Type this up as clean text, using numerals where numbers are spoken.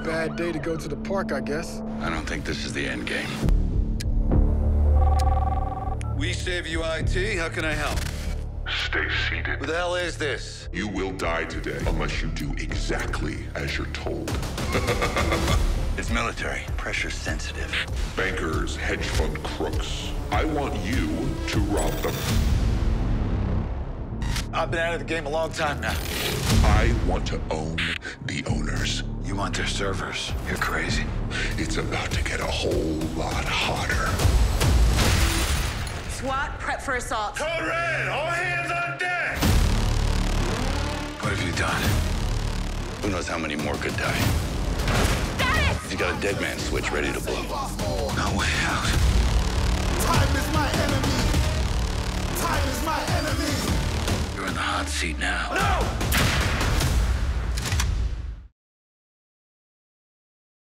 bad day to go to the park, I guess. I don't think this is the end game. We save you IT. How can I help? Stay seated. Who the hell is this? You will die today unless you do exactly as you're told. It's military. Pressure sensitive. Bankers, hedge fund crooks. I want you to rob them. I've been out of the game a long time now. I want to own the owners. You want their servers? You're crazy. It's about to get a whole lot hotter. SWAT, prep for assault. Code red, all hands on deck! What have you done? Who knows how many more could die? Got it! You got a dead man switch ready to blow. No way out. Time is my enemy! Time is my enemy! You're in the hot seat now. No!